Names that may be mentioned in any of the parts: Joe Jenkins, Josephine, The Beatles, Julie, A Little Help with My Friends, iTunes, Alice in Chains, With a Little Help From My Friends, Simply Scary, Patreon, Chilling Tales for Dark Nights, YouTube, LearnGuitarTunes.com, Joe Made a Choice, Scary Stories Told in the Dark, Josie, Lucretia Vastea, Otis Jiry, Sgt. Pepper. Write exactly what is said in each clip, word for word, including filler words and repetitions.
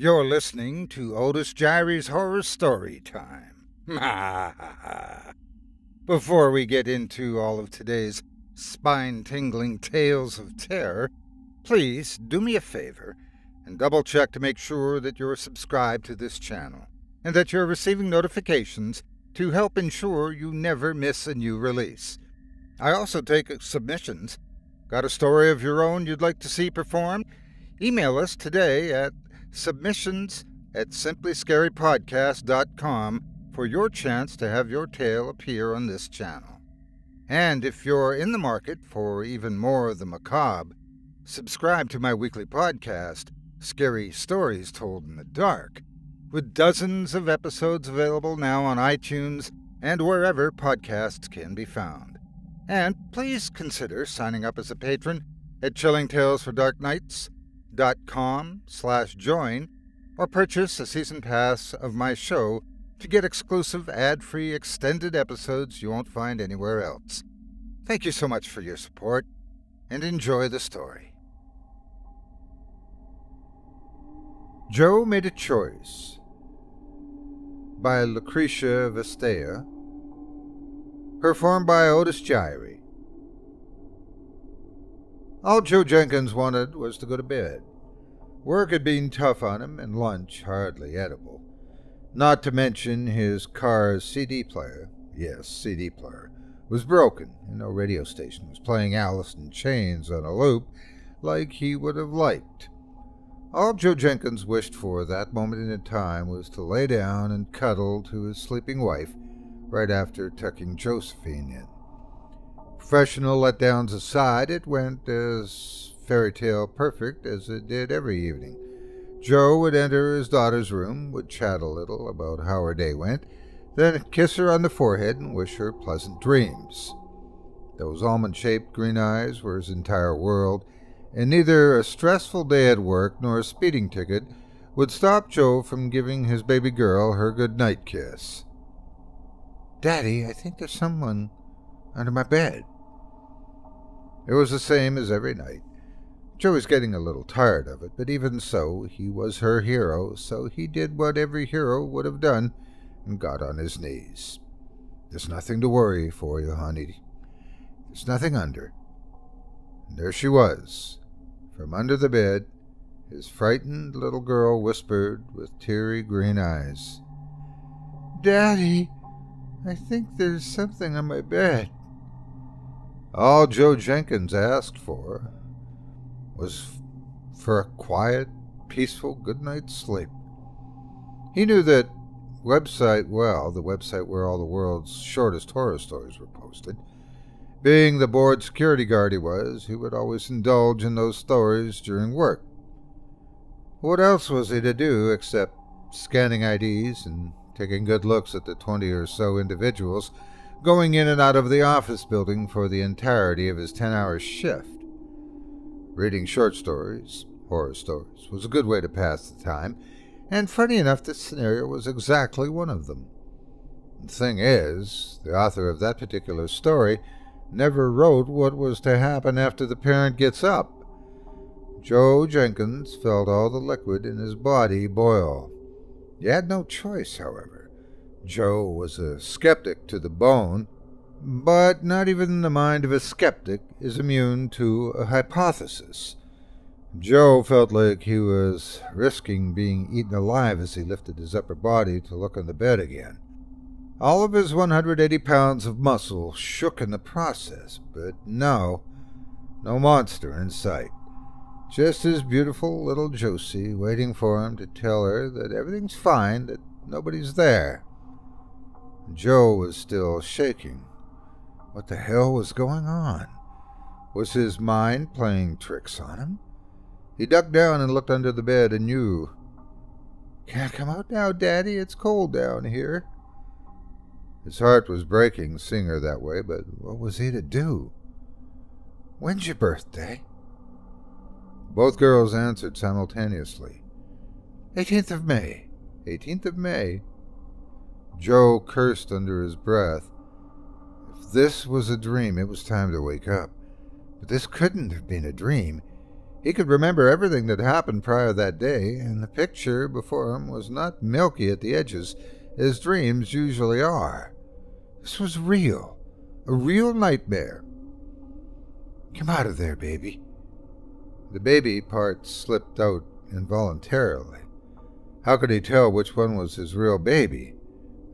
You're listening to Otis Jiry's Horror Story Time. Before we get into all of today's spine-tingling tales of terror, please do me a favor and double-check to make sure that you're subscribed to this channel and that you're receiving notifications to help ensure you never miss a new release. I also take submissions. Got a story of your own you'd like to see performed? Email us today at submissions at simplyscarypodcast dot com for your chance to have your tale appear on this channel. And if you're in the market for even more of the macabre, subscribe to my weekly podcast, Scary Stories Told in the Dark, with dozens of episodes available now on iTunes and wherever podcasts can be found. And please consider signing up as a patron at chilling tales for dark nights dot com slash join or purchase a season pass of my show to get exclusive ad-free extended episodes you won't find anywhere else. Thank you so much for your support and enjoy the story. Joe Made a Choice by Lucretia Vastea, performed by Otis Jiry. All Joe Jenkins wanted was to go to bed. Work had been tough on him, and lunch hardly edible. Not to mention his car's C D player, yes, C D player, was broken, and no radio station was playing Alice in Chains on a loop like he would have liked. All Joe Jenkins wished for that moment in time was to lay down and cuddle to his sleeping wife right after tucking Josephine in. Professional letdowns aside, it went as fairy tale perfect as it did every evening. Joe would enter his daughter's room, would chat a little about how her day went, then kiss her on the forehead and wish her pleasant dreams. Those almond-shaped green eyes were his entire world, and neither a stressful day at work nor a speeding ticket would stop Joe from giving his baby girl her goodnight kiss. "Daddy, I think there's someone under my bed." It was the same as every night. Joe was getting a little tired of it, but even so, he was her hero, so he did what every hero would have done and got on his knees. "There's nothing to worry for you, honey. There's nothing under." And there she was, from under the bed, his frightened little girl whispered with teary green eyes, "Daddy, I think there's something on my bed." All Joe Jenkins asked for was for a quiet, peaceful good night's sleep. He knew that website well, the website where all the world's shortest horror stories were posted. Being the bored security guard he was, he would always indulge in those stories during work. What else was he to do except scanning I Ds and taking good looks at the twenty or so individuals going in and out of the office building for the entirety of his ten-hour shift? Reading short stories, horror stories, was a good way to pass the time, and funny enough, this scenario was exactly one of them. The thing is, the author of that particular story never wrote what was to happen after the parent gets up. Joe Jenkins felt all the liquid in his body boil. He had no choice, however. Joe was a skeptic to the bone, but not even the mind of a skeptic is immune to a hypothesis. Joe felt like he was risking being eaten alive as he lifted his upper body to look on the bed again. All of his one hundred eighty pounds of muscle shook in the process, but no, no monster in sight. Just his beautiful little Josie waiting for him to tell her that everything's fine, that nobody's there. Joe was still shaking. What the hell was going on? Was his mind playing tricks on him? He ducked down and looked under the bed and knew. "Can't come out now, Daddy. It's cold down here." His heart was breaking seeing her that way, but what was he to do? "When's your birthday?" Both girls answered simultaneously. Eighteenth of May. Eighteenth of May. Joe cursed under his breath. This was a dream. It was time to wake up. But this couldn't have been a dream. He could remember everything that happened prior that day, and the picture before him was not milky at the edges, as dreams usually are. This was real, a real nightmare. Come out of there, baby. The baby part slipped out involuntarily. How could he tell which one was his real baby?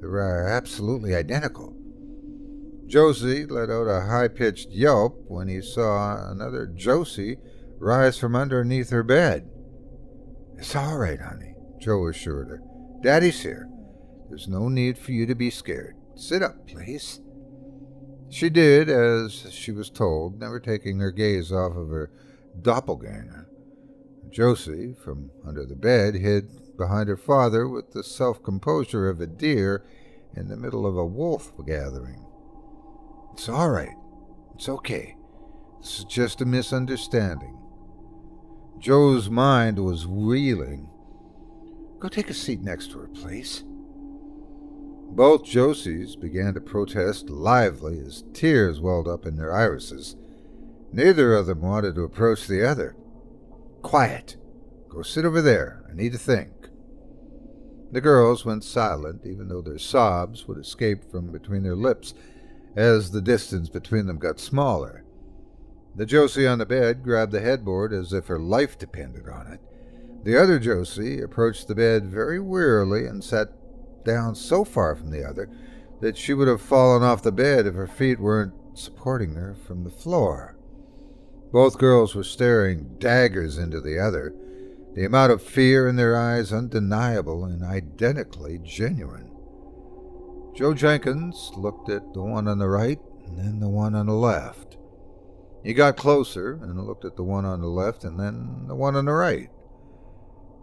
They were absolutely identical. Josie let out a high-pitched yelp when he saw another Josie rise from underneath her bed. It's all right, honey, Joe assured her. Daddy's here. There's no need for you to be scared. Sit up, please. She did, as she was told, never taking her gaze off of her doppelganger. Josie, from under the bed, hid behind her father with the self-composure of a deer in the middle of a wolf gathering. It's all right. It's okay. This is just a misunderstanding. Joe's mind was reeling. Go take a seat next to her, please. Both Josies began to protest lively as tears welled up in their irises. Neither of them wanted to approach the other. Quiet. Go sit over there. I need to think. The girls went silent, even though their sobs would escape from between their lips as the distance between them got smaller. The Josie on the bed grabbed the headboard as if her life depended on it. The other Josie approached the bed very wearily and sat down so far from the other that she would have fallen off the bed if her feet weren't supporting her from the floor. Both girls were staring daggers into the other, the amount of fear in their eyes undeniable and identically genuine. Joe Jenkins looked at the one on the right and then the one on the left. He got closer and looked at the one on the left and then the one on the right.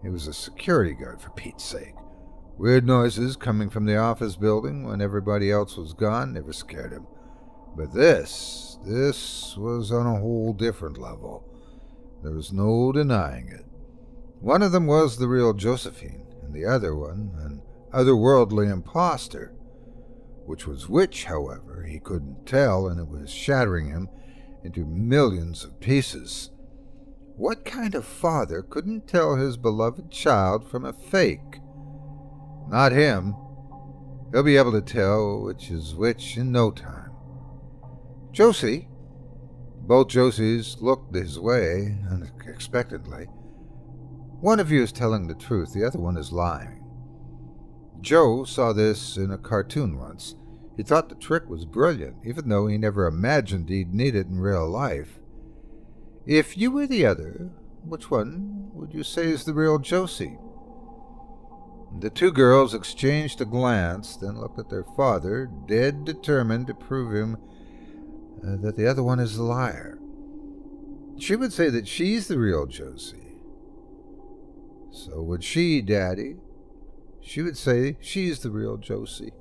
He was a security guard, for Pete's sake. Weird noises coming from the office building when everybody else was gone never scared him. But this, this was on a whole different level. There was no denying it. One of them was the real Josephine, and the other one, an otherworldly imposter. Which was which, however, he couldn't tell, and it was shattering him into millions of pieces. What kind of father couldn't tell his beloved child from a fake? Not him. He'll be able to tell which is which in no time. Josie. Both Josies looked his way unexpectedly. One of you is telling the truth, the other one is lying. Joe saw this in a cartoon once. He thought the trick was brilliant, even though he never imagined he'd need it in real life. If you were the other, which one would you say is the real Josie? The two girls exchanged a glance, then looked at their father, dead determined to prove him uh, that the other one is the liar. She would say that she's the real Josie. So would she, Daddy. She would say she's the real Josie.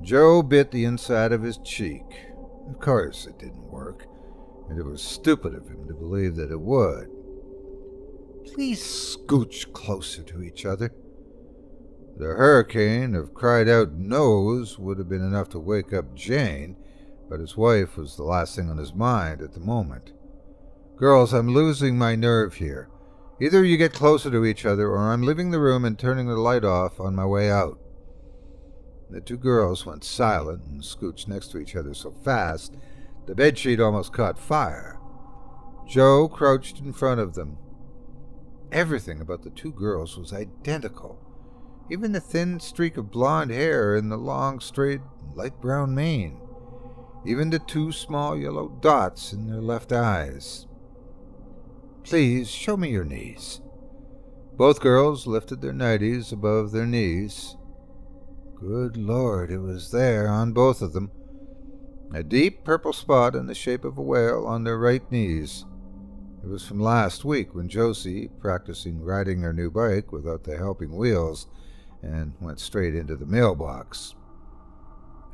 Joe bit the inside of his cheek. Of course it didn't work, and it was stupid of him to believe that it would. Please scooch closer to each other. The hurricane of cried-out no's would have been enough to wake up Jane, but his wife was the last thing on his mind at the moment. Girls, I'm losing my nerve here. Either you get closer to each other, or I'm leaving the room and turning the light off on my way out. The two girls went silent and scooched next to each other so fast, the bedsheet almost caught fire. Joe crouched in front of them. Everything about the two girls was identical, even the thin streak of blonde hair in the long, straight, light brown mane, even the two small yellow dots in their left eyes. Please, show me your knees. Both girls lifted their nighties above their knees. Good Lord, it was there on both of them, a deep purple spot in the shape of a whale on their right knees. It was from last week when Josie, practicing riding her new bike without the helping wheels, and went straight into the mailbox.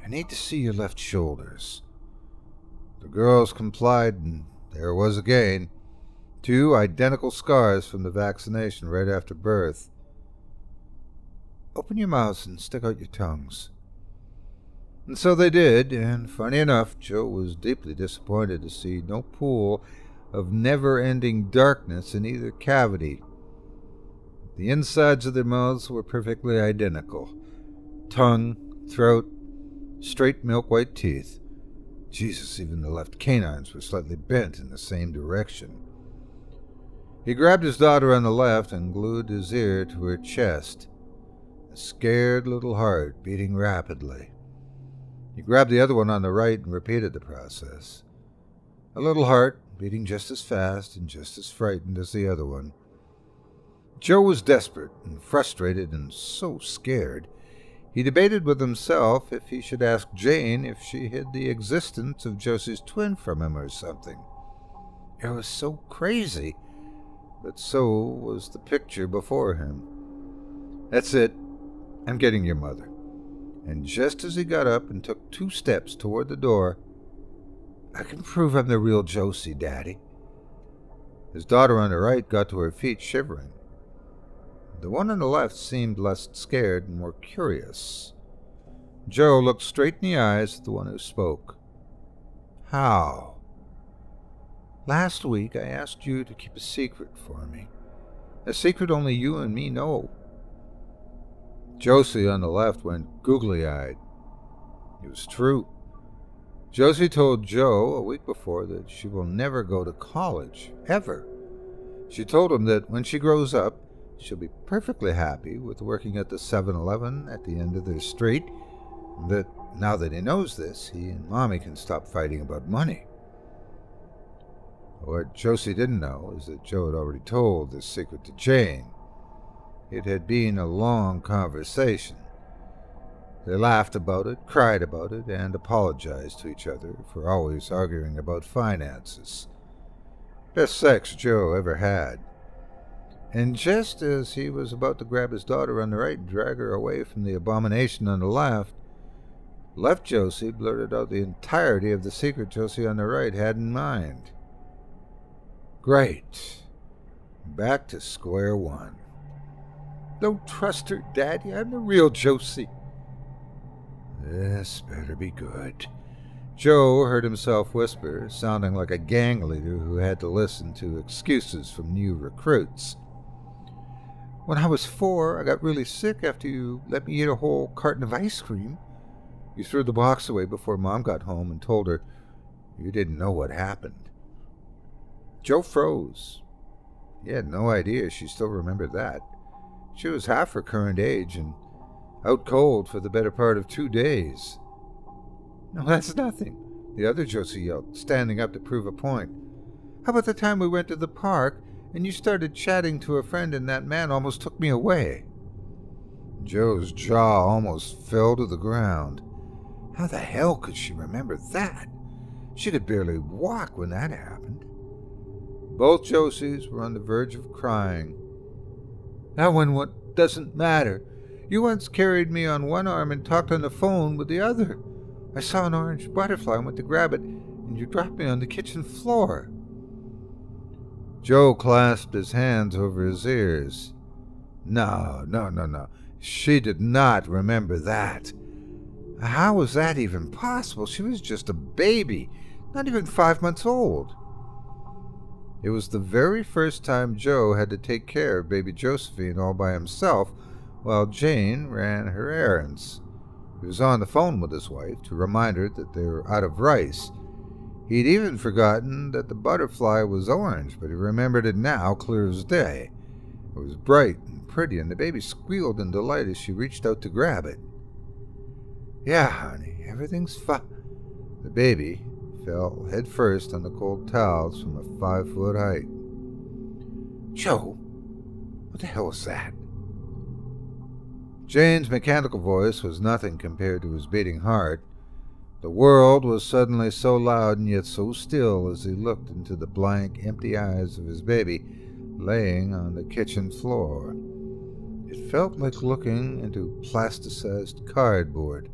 I need to see your left shoulders. The girls complied, and there was again. Two identical scars from the vaccination right after birth. Open your mouths and stick out your tongues. And so they did, and funny enough, Joe was deeply disappointed to see no pool of never-ending darkness in either cavity. The insides of their mouths were perfectly identical. Tongue, throat, straight milk-white teeth. Jesus, even the left canines were slightly bent in the same direction. He grabbed his daughter on the left and glued his ear to her chest, a scared little heart beating rapidly. He grabbed the other one on the right and repeated the process. A little heart beating just as fast and just as frightened as the other one. Joe was desperate and frustrated and so scared. He debated with himself if he should ask Jane if she hid the existence of Josie's twin from him or something. It was so crazy, but so was the picture before him. "That's it. I'm getting your mother." And just as he got up and took two steps toward the door, "I can prove I'm the real Josie, Daddy." His daughter on the right got to her feet shivering. The one on the left seemed less scared and more curious. Joe looked straight in the eyes at the one who spoke. "How?" "Last week I asked you to keep a secret for me, a secret only you and me know." Josie on the left went googly-eyed. It was true. Josie told Joe a week before that she will never go to college, ever. She told him that when she grows up, she'll be perfectly happy with working at the seven eleven at the end of their street, and that now that he knows this, he and Mommy can stop fighting about money. What Josie didn't know is that Joe had already told this secret to Jane. It had been a long conversation. They laughed about it, cried about it, and apologized to each other for always arguing about finances. Best sex Joe ever had. And just as he was about to grab his daughter on the right and drag her away from the abomination on the left, left Josie blurted out the entirety of the secret Josie on the right had in mind. Great. Back to square one. "Don't trust her, Daddy. I'm the real Josie." This better be good, Joe heard himself whisper, sounding like a gang leader who had to listen to excuses from new recruits. "When I was four, I got really sick after you let me eat a whole carton of ice cream. You threw the box away before Mom got home and told her you didn't know what happened." Joe froze. He had no idea she still remembered that. She was half her current age and out cold for the better part of two days. "No, that's nothing," the other Josie yelled, standing up to prove a point. "How about the time we went to the park and you started chatting to a friend and that man almost took me away?" Joe's jaw almost fell to the ground. How the hell could she remember that? She could barely walk when that happened. Both Josies were on the verge of crying. "That one what doesn't matter. You once carried me on one arm and talked on the phone with the other. I saw an orange butterfly and went to grab it, and you dropped me on the kitchen floor." Joe clasped his hands over his ears. No, no, no, no. She did not remember that. How was that even possible? She was just a baby, not even five months old. It was the very first time Joe had to take care of baby Josephine all by himself while Jane ran her errands. He was on the phone with his wife to remind her that they were out of rice. He'd even forgotten that the butterfly was orange, but he remembered it now clear as day. It was bright and pretty, and the baby squealed in delight as she reached out to grab it. "Yeah, honey, everything's fine." The baby fell headfirst on the cold towels from a five-foot height. "Joe, what the hell was that?" Jane's mechanical voice was nothing compared to his beating heart. The world was suddenly so loud and yet so still as he looked into the blank, empty eyes of his baby laying on the kitchen floor. It felt like looking into plasticized cardboard,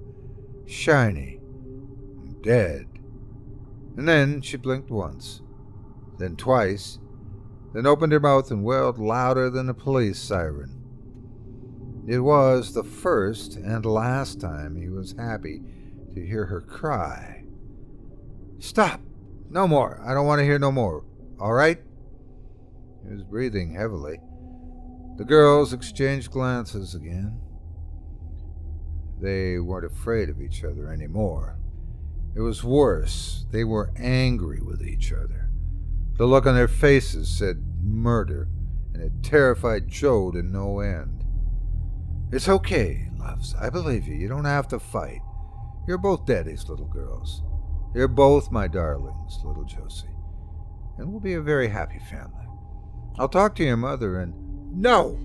shiny and dead. And then she blinked once, then twice, then opened her mouth and wailed louder than a police siren. It was the first and last time he was happy to hear her cry. "Stop! No more! I don't want to hear no more. All right? He was breathing heavily. The girls exchanged glances again. They weren't afraid of each other anymore. It was worse. They were angry with each other. The look on their faces said murder, and it terrified Joe to no end. It's okay, loves. I believe you. You don't have to fight. You're both daddy's little girls. You're both my darlings, little Josie. And we'll be a very happy family. I'll talk to your mother and... No!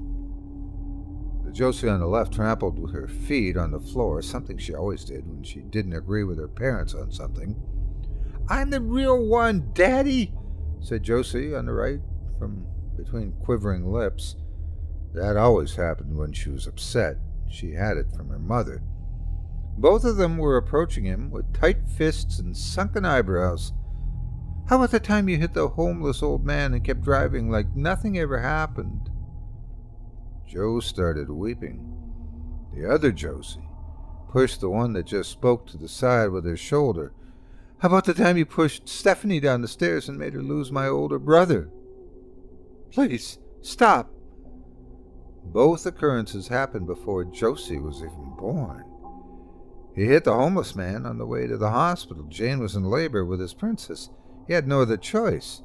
The Josie on the left trampled with her feet on the floor, something she always did when she didn't agree with her parents on something. I'm the real one, Daddy, said Josie on the right from between quivering lips. That always happened when she was upset. She had it from her mother. Both of them were approaching him with tight fists and sunken eyebrows. How about the time you hit the homeless old man and kept driving like nothing ever happened? Joe started weeping. The other Josie pushed the one that just spoke to the side with her shoulder. How about the time you pushed Stephanie down the stairs and made her lose my older brother? Please, stop. Both occurrences happened before Josie was even born. He hit the homeless man on the way to the hospital. Jane was in labor with his princess. He had no other choice.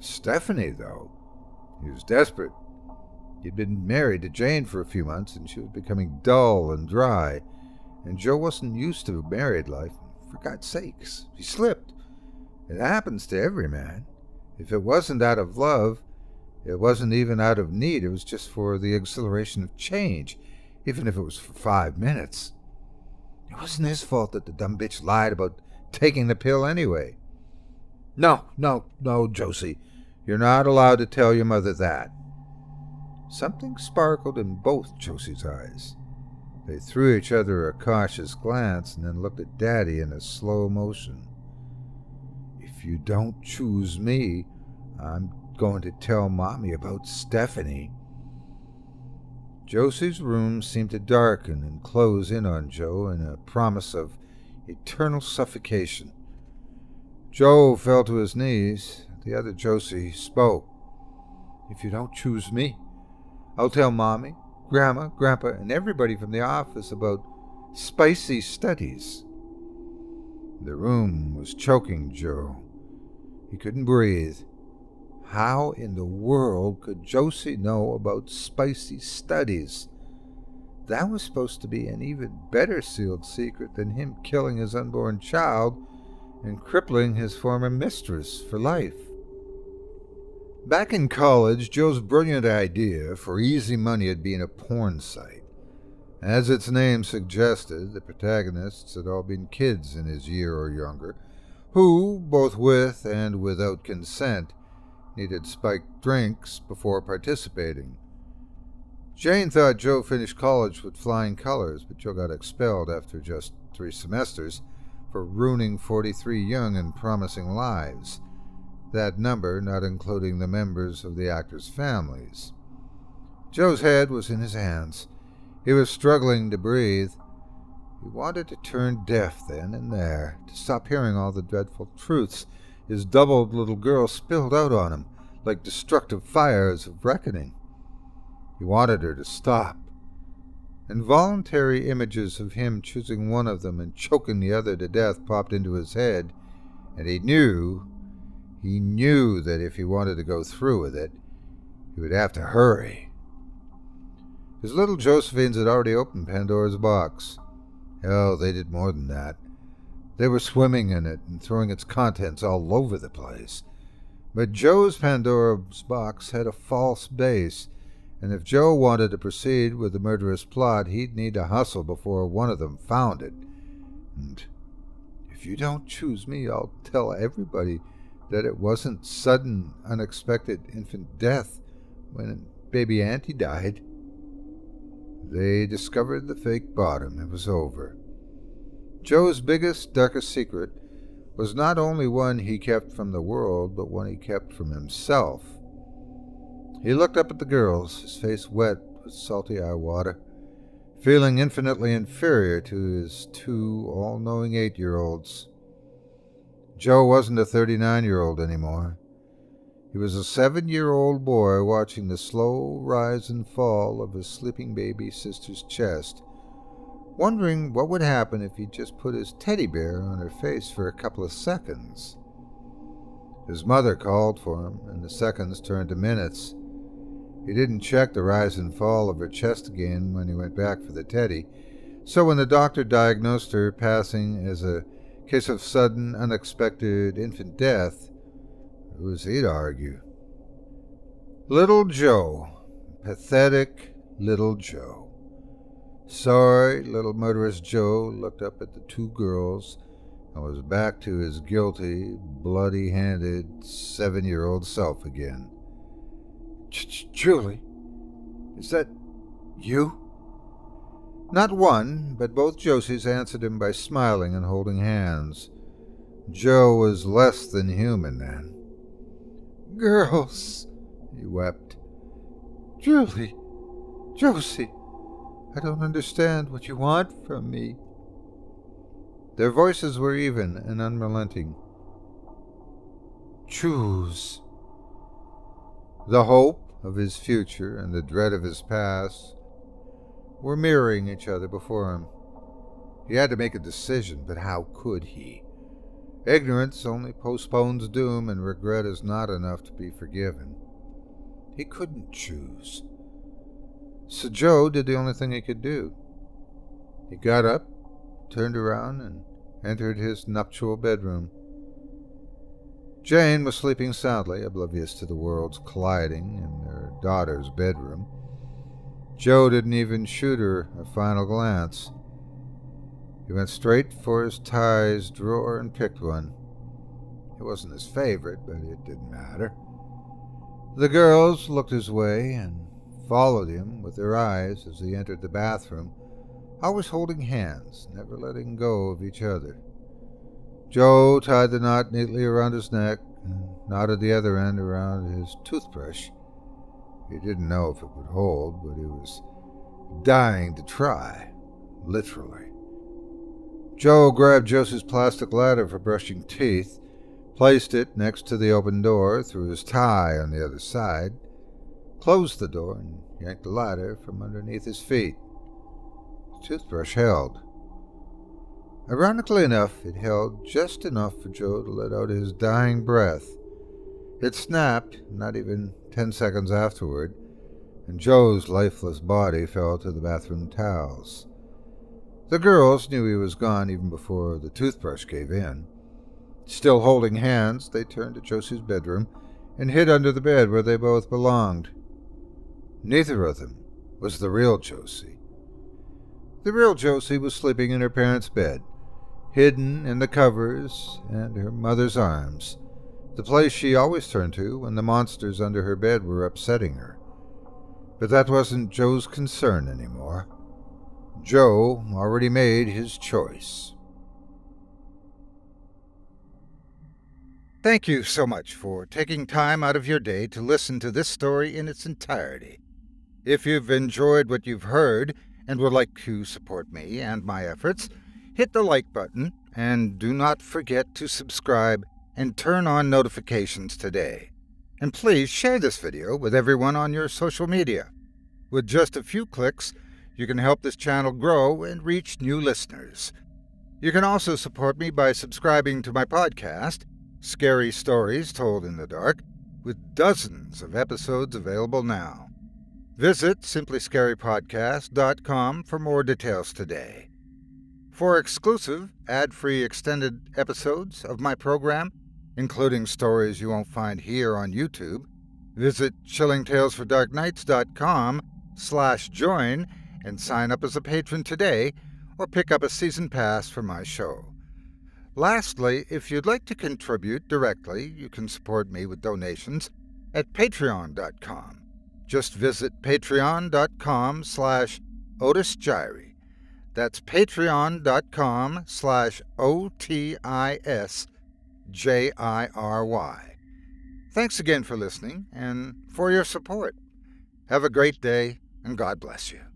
Stephanie, though, he was desperate. He'd been married to Jane for a few months, and she was becoming dull and dry, and Joe wasn't used to married life. For God's sakes, he slipped. It happens to every man. If it wasn't out of love, it wasn't even out of need. It was just for the exhilaration of change, even if it was for five minutes. It wasn't his fault that the dumb bitch lied about taking the pill anyway. No, no, no, Josie. You're not allowed to tell your mother that. Something sparkled in both Josie's eyes. They threw each other a cautious glance and then looked at Daddy in a slow motion. If you don't choose me, I'm going to tell Mommy about Stephanie. Josie's room seemed to darken and close in on Joe in a promise of eternal suffocation. Joe fell to his knees. The other Josie spoke. If you don't choose me, I'll tell Mommy, Grandma, Grandpa, and everybody from the office about spicy studies. The room was choking Joe. He couldn't breathe. How in the world could Josie know about spicy studies? That was supposed to be an even better sealed secret than him killing his unborn child and crippling his former mistress for life. Back in college, Joe's brilliant idea for easy money had been a porn site. As its name suggested, the protagonists had all been kids in his year or younger, who, both with and without consent, needed spiked drinks before participating. Jane thought Joe finished college with flying colors, but Joe got expelled after just three semesters for ruining forty-three young and promising lives. That number not including the members of the actors' families. Joe's head was in his hands. He was struggling to breathe. He wanted to turn deaf then and there, to stop hearing all the dreadful truths his doubled little girl spilled out on him, like destructive fires of reckoning. He wanted her to stop. Involuntary images of him choosing one of them and choking the other to death popped into his head, and he knew... He knew that if he wanted to go through with it, he would have to hurry. His little Josephines had already opened Pandora's box. Hell, they did more than that. They were swimming in it and throwing its contents all over the place. But Joe's Pandora's box had a false base, and if Joe wanted to proceed with the murderous plot, he'd need to hustle before one of them found it. And if you don't choose me, I'll tell everybody that it wasn't sudden, unexpected infant death when baby Auntie died. They discovered the fake bottom. It was over. Joe's biggest, darkest secret was not only one he kept from the world, but one he kept from himself. He looked up at the girls, his face wet with salty eye water, feeling infinitely inferior to his two all-knowing eight-year-olds. Joe wasn't a thirty-nine-year-old anymore. He was a seven-year-old boy watching the slow rise and fall of his sleeping baby sister's chest, wondering what would happen if he just put his teddy bear on her face for a couple of seconds. His mother called for him, and the seconds turned to minutes. He didn't check the rise and fall of her chest again when he went back for the teddy, so when the doctor diagnosed her passing as a case of sudden, unexpected infant death, it was he'd argue. Little Joe, pathetic little Joe. Sorry, little murderous Joe looked up at the two girls and was back to his guilty, bloody-handed, seven-year-old self again. Julie, is that you? Not one, but both Josies answered him by smiling and holding hands. Joe was less than human then. Girls, he wept. Julie, Josie, I don't understand what you want from me. Their voices were even and unrelenting. Choose. The hope of his future and the dread of his past were mirroring each other before him. He had to make a decision, but how could he? Ignorance only postpones doom, and regret is not enough to be forgiven. He couldn't choose. So Joe did the only thing he could do. He got up, turned around, and entered his nuptial bedroom. Jane was sleeping soundly, oblivious to the worlds colliding in their daughter's bedroom. Joe didn't even shoot her a final glance. He went straight for his ties drawer and picked one. It wasn't his favorite, but it didn't matter. The girls looked his way and followed him with their eyes as he entered the bathroom, always holding hands, never letting go of each other. Joe tied the knot neatly around his neck and knotted the other end around his toothbrush. He didn't know if it would hold, but he was dying to try, literally. Joe grabbed Josie's plastic ladder for brushing teeth, placed it next to the open door, threw his tie on the other side, closed the door, and yanked the ladder from underneath his feet. The toothbrush held. Ironically enough, it held just enough for Joe to let out his dying breath. It snapped, not even ten seconds afterward, and Joe's lifeless body fell to the bathroom towels. The girls knew he was gone even before the toothbrush gave in. Still holding hands, they turned to Josie's bedroom and hid under the bed where they both belonged. Neither of them was the real Josie. The real Josie was sleeping in her parents' bed, hidden in the covers and her mother's arms, the place she always turned to when the monsters under her bed were upsetting her. But that wasn't Joe's concern anymore. Joe already made his choice. Thank you so much for taking time out of your day to listen to this story in its entirety. If you've enjoyed what you've heard and would like to support me and my efforts, hit the like button and do not forget to subscribe and turn on notifications today. And please share this video with everyone on your social media. With just a few clicks, you can help this channel grow and reach new listeners. You can also support me by subscribing to my podcast, Scary Stories Told in the Dark, with dozens of episodes available now. Visit simply scary podcast dot com for more details today. For exclusive, ad-free extended episodes of my program, including stories you won't find here on YouTube, visit chilling tales for dark nights dot com slash join and sign up as a patron today, or pick up a season pass for my show. Lastly, if you'd like to contribute directly, you can support me with donations at patreon dot com. Just visit patreon dot com slash Otis Jiry. That's patreon dot com slash O T I S J I R Y. Thanks again for listening and for your support. Have a great day, and God bless you.